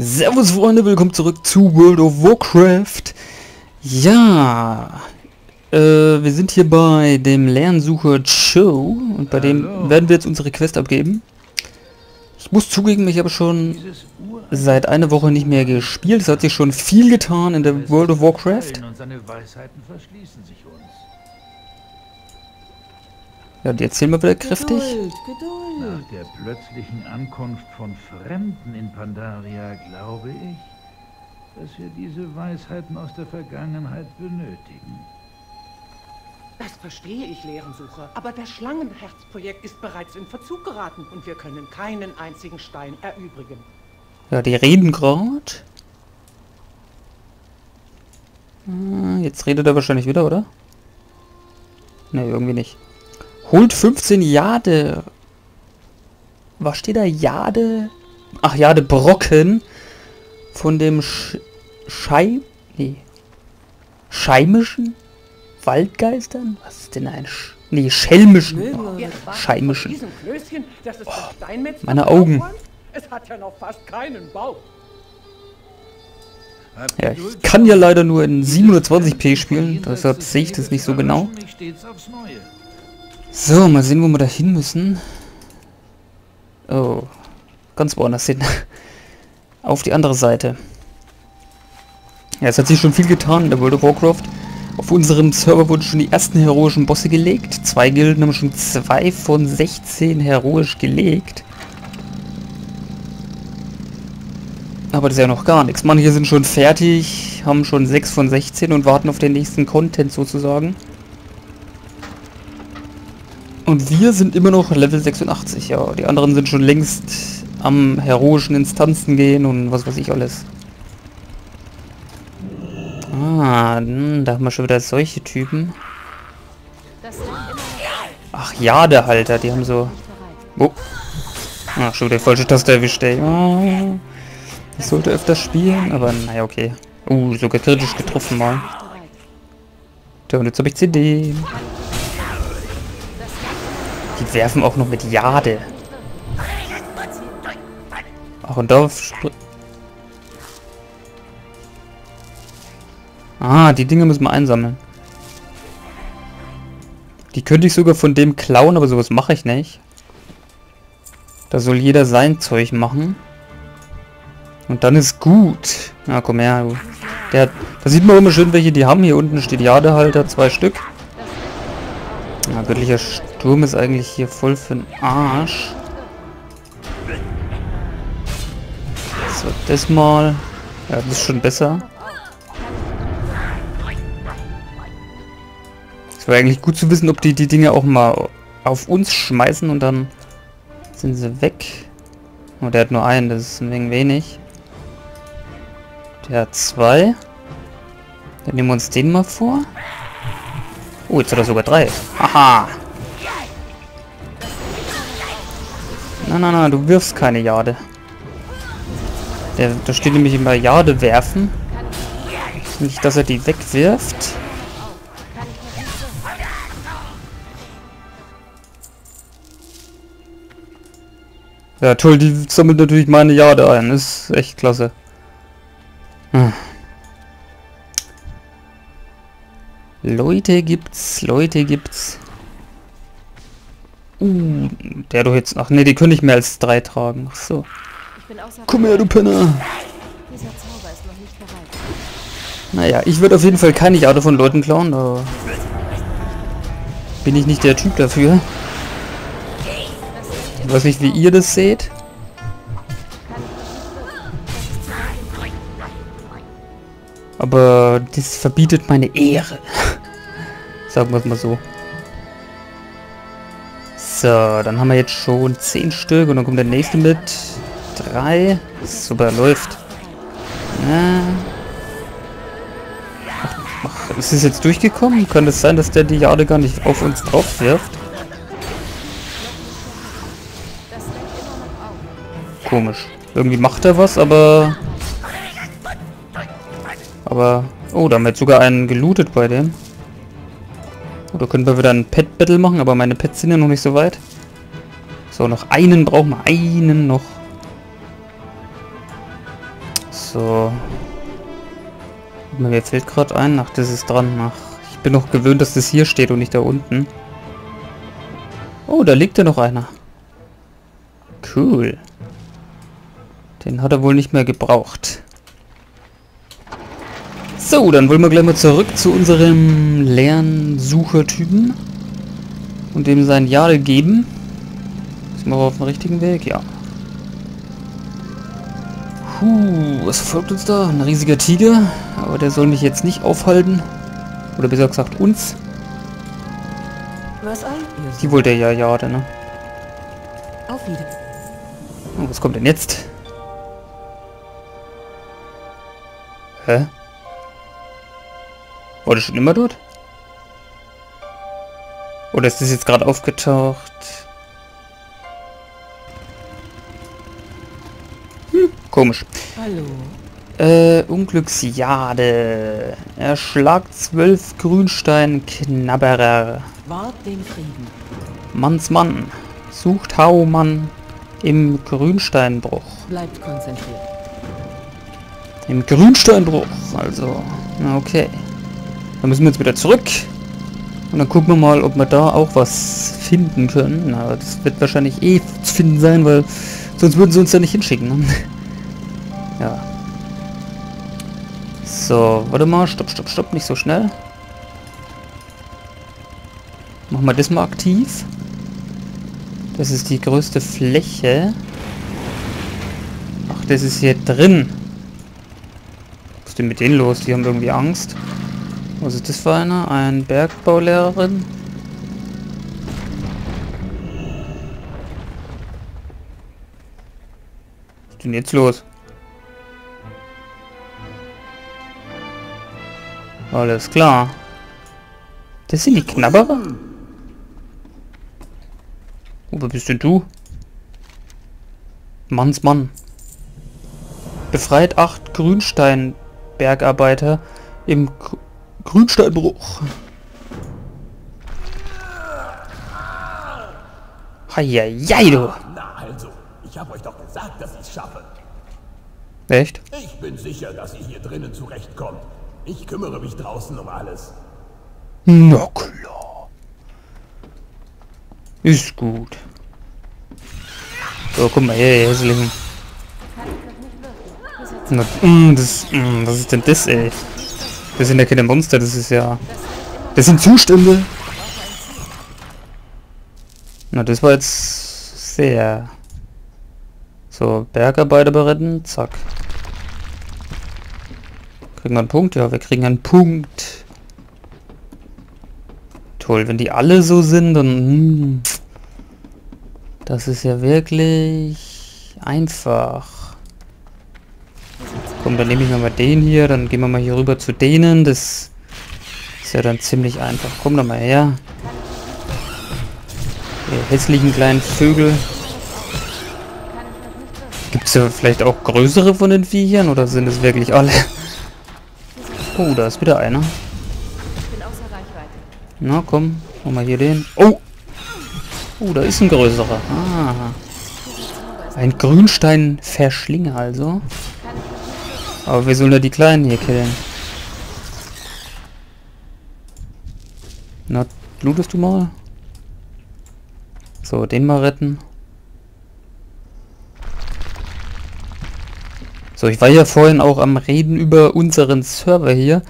Servus Freunde, willkommen zurück zu World of Warcraft. Ja, wir sind hier bei dem Lernsucher Cho und bei dem werden wir jetzt unsere Quest abgeben. Ich muss zugeben, ich habe schon seit einer Woche nicht mehr gespielt. Es hat sich schon viel getan in der World of Warcraft. Ja, die erzählen wir wieder kräftig. Geduld. Nach der plötzlichen Ankunft von Fremden in Pandaria glaube ich, dass wir diese Weisheiten aus der Vergangenheit benötigen. Das verstehe ich, Lehrensucher, aber das Schlangenherzprojekt ist bereits in Verzug geraten und wir können keinen einzigen Stein erübrigen. Ja, die reden gerade. Jetzt redet er wahrscheinlich wieder, oder? Ne, irgendwie nicht. Holt 15 Jade. Was steht da? Jade? Ach, Jadebrocken. Von dem scheimischen Waldgeistern? Was ist denn ein schelmischen? Oh, scheimischen. Oh, meine Augen. Es hat ja noch fast keinen Bau. Ja, ich kann ja leider nur in 720p spielen, deshalb sehe ich das nicht so genau. So, mal sehen, wo wir da hin müssen. Oh, ganz woanders hin. Auf die andere Seite. Ja, es hat sich schon viel getan in der World of Warcraft. Auf unserem Server wurden schon die ersten heroischen Bosse gelegt. Zwei Gilden haben schon 2 von 16 heroisch gelegt. Aber das ist ja noch gar nichts. Manche sind schon fertig, haben schon 6 von 16 und warten auf den nächsten Content sozusagen. Und wir sind immer noch Level 86, ja. Die anderen sind schon längst am heroischen Instanzen gehen und was weiß ich alles. Ah, da haben wir schon wieder solche Typen. Ach, Jadehalter, die haben so... Oh. Ach, schon wieder die falsche Taste erwischt, ey. Oh. Ich sollte öfter spielen, aber naja, okay. Sogar kritisch getroffen mal. Tja, und jetzt habe ich CD. Die werfen auch noch mit Jade. Ach, und darauf... Ah, die Dinge müssen wir einsammeln. Die könnte ich sogar von dem klauen, aber sowas mache ich nicht. Da soll jeder sein Zeug machen. Und dann ist gut. Na, komm her. Da sieht man immer schön, welche die haben. Hier unten steht Jadehalter, 2 Stück. Na, göttlicher Sturm ist eigentlich hier voll für'n Arsch. So, das mal. Ja, das ist schon besser. Es wäre eigentlich gut zu wissen, ob die Dinge auch mal auf uns schmeißen und dann sind sie weg. Oh, der hat nur einen, das ist ein wenig wenig. Der hat 2. Dann nehmen wir uns den mal vor. Oh, jetzt hat er sogar 3. Aha. Na, du wirfst keine Jade. Da steht nämlich immer Jade werfen. Nicht, dass er die wegwirft. Ja, toll, die sammelt natürlich meine Jade ein. Ist echt klasse. Hm. Leute gibt's. Der doch jetzt... Ach nee, die können nicht mehr als 3 tragen. Ach so. Komm her, du Penner. Naja, ich würde auf jeden Fall keine Jade von Leuten klauen. Da bin ich nicht der Typ dafür. Ich weiß nicht, wie ihr das seht. Aber das verbietet meine Ehre. Sagen wir es mal so. So, dann haben wir jetzt schon 10 Stück und dann kommt der nächste mit 3. Super, läuft. Ja. Ach, ist es jetzt durchgekommen? Kann es sein, dass der die Jade gar nicht auf uns drauf wirft? Komisch. Irgendwie macht er was, aber... Oh, da haben wir jetzt sogar einen gelootet bei dem. Oder können wir wieder ein Pet-Battle machen, aber meine Pets sind ja noch nicht so weit. So, noch einen brauchen wir. Einen noch. So. Mir fällt gerade ein. Ach, das ist dran. Ach, ich bin noch gewöhnt, dass das hier steht und nicht da unten. Oh, da liegt ja noch einer. Cool. Den hat er wohl nicht mehr gebraucht. So, dann wollen wir gleich mal zurück zu unserem Lernsuchertypen. Und dem sein Jade geben. Sind wir auf dem richtigen Weg? Ja. Puh, was verfolgt uns da? Ein riesiger Tiger. Aber der soll mich jetzt nicht aufhalten. Oder besser gesagt uns. Was eigentlich? Die wollte ja Jade, ne? Auf Wiedersehen. Oh, was kommt denn jetzt? Hä? War das schon immer dort? Oder ist das jetzt gerade aufgetaucht? Hm, komisch. Hallo. Unglücksjade. Erschlagt 12 Grünsteinknabberer. Wart den Frieden. Mannsmann. Sucht Haumann im Grünsteinbruch. Bleibt konzentriert. Im Grünsteinbruch, also. Okay. Dann müssen wir jetzt wieder zurück. Und dann gucken wir mal, ob wir da auch was finden können. Na, das wird wahrscheinlich eh zu finden sein, weil sonst würden sie uns ja nicht hinschicken. Ne? Ja. So, warte mal. Stopp, stopp, stopp. Nicht so schnell. Machen wir das mal aktiv. Das ist die größte Fläche. Ach, das ist hier drin. Was ist denn mit denen los? Die haben irgendwie Angst. Was ist das für einer? Ein Bergbaulehrerin? Was ist denn jetzt los? Alles klar. Das sind die Knabberer? Oh, wer bist denn du? Mannsmann. Befreit 8 Grünstein-Bergarbeiter im Grünsteinbruch. Heieiei, du. Na also, ich hab euch doch gesagt, dass ich's schaffe. Echt? Ich bin sicher, dass ihr hier drinnen zurechtkommt. Ich kümmere mich draußen um alles. Na klar. Ist gut. So, guck mal her, Häsling. Was ist denn das, ey? Das sind ja keine Monster, das ist ja... Das sind Zustände! Na, das war jetzt... sehr... So, Bergarbeiter beretten, zack. Kriegen wir einen Punkt? Ja, wir kriegen einen Punkt. Toll, wenn die alle so sind, dann... das ist ja wirklich... einfach. Komm, dann nehme ich mal den hier, dann gehen wir mal hier rüber zu denen, das ist ja dann ziemlich einfach. Komm doch mal her. Die hässlichen kleinen Vögel. Gibt es ja vielleicht auch größere von den Viechern oder sind es wirklich alle? Oh, da ist wieder einer. Na komm, mach mal hier den. Oh! Oh, da ist ein größerer. Ah. Ein Grünstein-Verschlinger also. Aber wir sollen ja die Kleinen hier killen. Na, blutest du mal? So, den mal retten. So, ich war ja vorhin auch am Reden über unseren Server hier.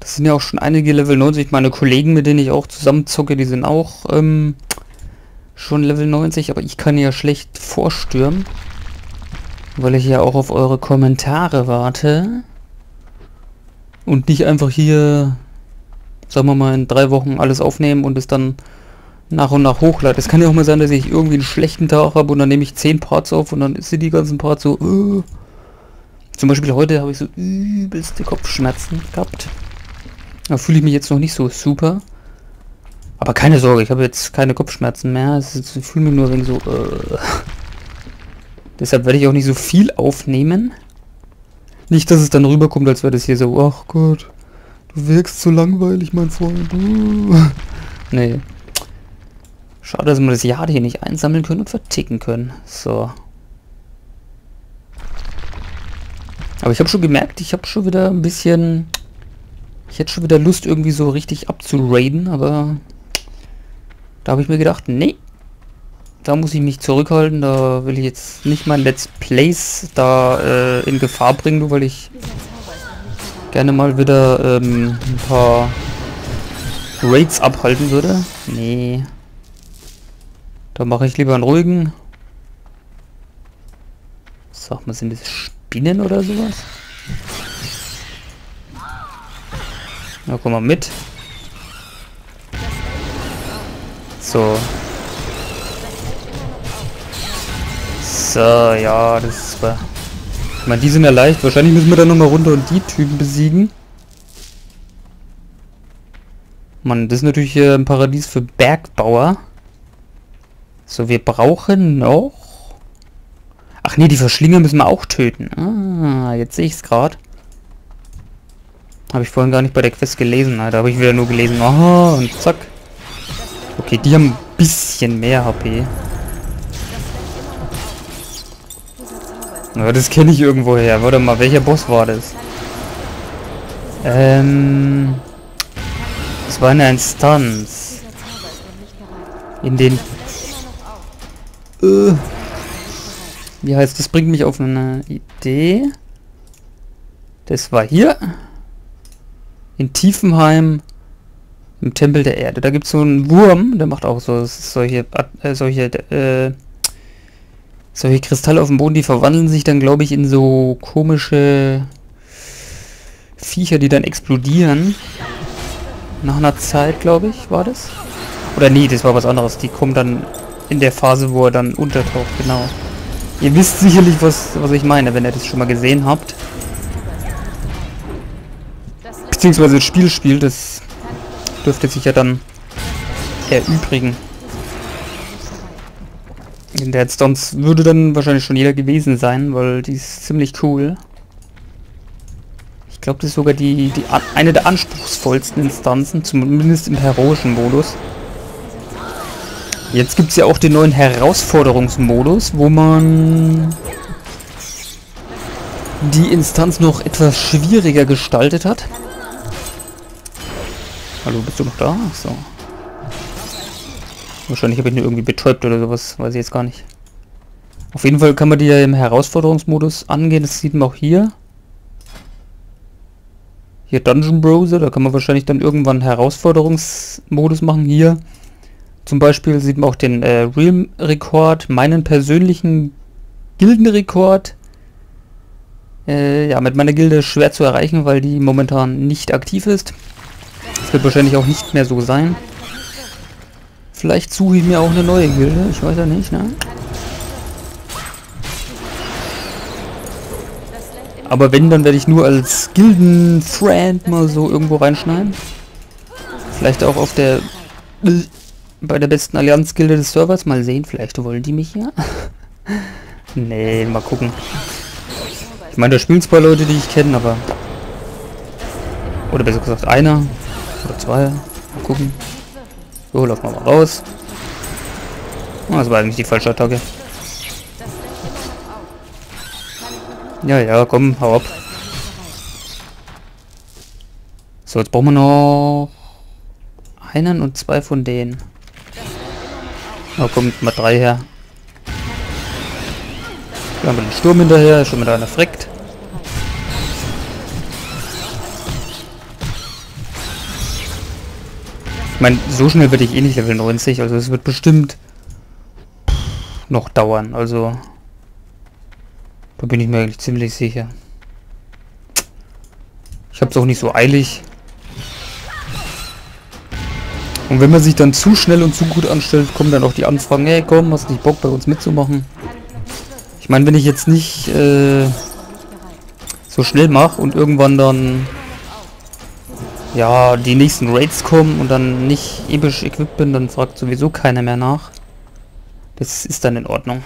Das sind ja auch schon einige Level 90. Meine Kollegen, mit denen ich auch zusammen zocke, die sind auch schon Level 90. Aber ich kann ja schlecht vorstürmen. Weil ich ja auch auf eure Kommentare warte. Und nicht einfach hier, sagen wir mal, in 3 Wochen alles aufnehmen und es dann nach und nach hochladen. Es kann ja auch mal sein, dass ich irgendwie einen schlechten Tag habe und dann nehme ich 10 Parts auf und dann sind die ganzen Parts so... Zum Beispiel heute habe ich so übelste Kopfschmerzen gehabt. Da fühle ich mich jetzt noch nicht so super. Aber keine Sorge, ich habe jetzt keine Kopfschmerzen mehr. Ich fühle mich nur wegen so... Deshalb werde ich auch nicht so viel aufnehmen. Nicht, dass es dann rüberkommt, als wäre das hier so, ach Gott, du wirkst so langweilig, mein Freund. Nee. Schade, dass wir das Jade hier nicht einsammeln können und verticken können. So. Aber ich habe schon gemerkt, ich habe schon wieder ein bisschen... Ich hätte schon wieder Lust, irgendwie so richtig abzuraiden, aber... Da habe ich mir gedacht, nee. Da muss ich mich zurückhalten, da will ich jetzt nicht mein Let's Plays da in Gefahr bringen, nur weil ich gerne mal wieder ein paar Raids abhalten würde. Nee. Da mache ich lieber einen ruhigen. Sag mal, sind das Spinnen oder sowas? Na, komm mal mit. So. So, ja, das ist super. Ich meine, die sind ja leicht. Wahrscheinlich müssen wir dann nochmal runter und die Typen besiegen. Mann, das ist natürlich hier ein Paradies für Bergbauer. So, wir brauchen noch... Ach nee, die Verschlinger müssen wir auch töten. Ah, jetzt sehe ich es gerade. Habe ich vorhin gar nicht bei der Quest gelesen. Da habe ich wieder nur gelesen. Aha, und zack. Okay, die haben ein bisschen mehr HP. Ja, das kenne ich irgendwo her. Warte mal, welcher Boss war das? Das war eine Instanz. In den... Wie heißt das? Bringt mich auf eine Idee. Das war hier. In Tiefenheim. Im Tempel der Erde. Da gibt es so einen Wurm. Der macht auch so solche Kristalle auf dem Boden, die verwandeln sich dann, glaube ich, in so komische Viecher, die dann explodieren. Nach einer Zeit, glaube ich, war das. Oder nee, das war was anderes. Die kommen dann in der Phase, wo er dann untertaucht, genau. Ihr wisst sicherlich, was ich meine, wenn ihr das schon mal gesehen habt. Beziehungsweise das Spiel spielt, das dürfte sich ja dann erübrigen. In der Stunts würde dann wahrscheinlich schon jeder gewesen sein, weil die ist ziemlich cool. Ich glaube, das ist sogar eine der anspruchsvollsten Instanzen, zumindest im heroischen Modus. Jetzt gibt es ja auch den neuen Herausforderungsmodus, wo man die Instanz noch etwas schwieriger gestaltet hat. Hallo, bist du noch da? Ach so. Wahrscheinlich habe ich nur irgendwie betäubt oder sowas, weiß ich jetzt gar nicht. Auf jeden Fall kann man die ja im Herausforderungsmodus angehen, das sieht man auch hier. Hier Dungeon Browser, da kann man wahrscheinlich dann irgendwann Herausforderungsmodus machen. Hier zum Beispiel sieht man auch den Realm-Rekord, meinen persönlichen Gildenrekord. Ja, mit meiner Gilde schwer zu erreichen, weil die momentan nicht aktiv ist. Das wird wahrscheinlich auch nicht mehr so sein. Vielleicht suche ich mir auch eine neue Gilde, ich weiß ja nicht, ne? Aber wenn, dann werde ich nur als Gilden-Friend mal so irgendwo reinschneiden. Vielleicht auch auf der... bei der besten Allianz-Gilde des Servers. Mal sehen, vielleicht wollen die mich ja. Nee, mal gucken. Ich meine, da spielen zwar Leute, die ich kenne, aber... Oder besser gesagt, einer. Oder zwei. Mal gucken. So, laufen wir mal raus. Oh, das war eigentlich die falsche Attacke. Ja, ja, komm, hau ab. So, jetzt brauchen wir noch einen und zwei von denen. Oh, kommt mal drei her. Da haben wir den Sturm hinterher, schon wieder einer freckt. Ich meine, so schnell werde ich eh nicht Level 90, also es wird bestimmt noch dauern, also da bin ich mir eigentlich ziemlich sicher. Ich habe es auch nicht so eilig. Und wenn man sich dann zu schnell und zu gut anstellt, kommen dann auch die Anfragen, hey komm, hast nicht Bock bei uns mitzumachen? Ich meine, wenn ich jetzt nicht so schnell mache und irgendwann dann... Ja, die nächsten Raids kommen und dann nicht episch equipped bin, dann fragt sowieso keiner mehr nach. Das ist dann in Ordnung.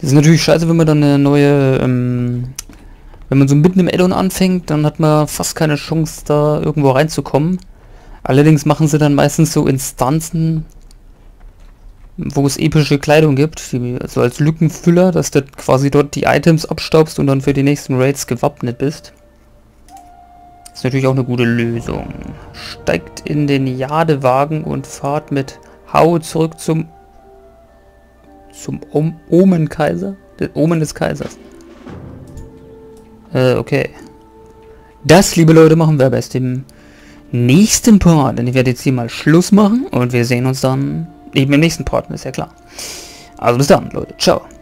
Das ist natürlich scheiße, wenn man dann eine neue, wenn man so mitten im Addon anfängt, dann hat man fast keine Chance, da irgendwo reinzukommen. Allerdings machen sie dann meistens so Instanzen, wo es epische Kleidung gibt, die, also als Lückenfüller, dass du quasi dort die Items abstaubst und dann für die nächsten Raids gewappnet bist. Ist natürlich auch eine gute Lösung. Steigt in den Jadewagen und fahrt mit Hau zurück zum Omen-Kaiser? Den Omen des Kaisers. Okay. Das, liebe Leute, machen wir aber erst im nächsten Part. Denn ich werde jetzt hier mal Schluss machen und wir sehen uns dann eben im nächsten Part, ist ja klar. Also bis dann, Leute. Ciao.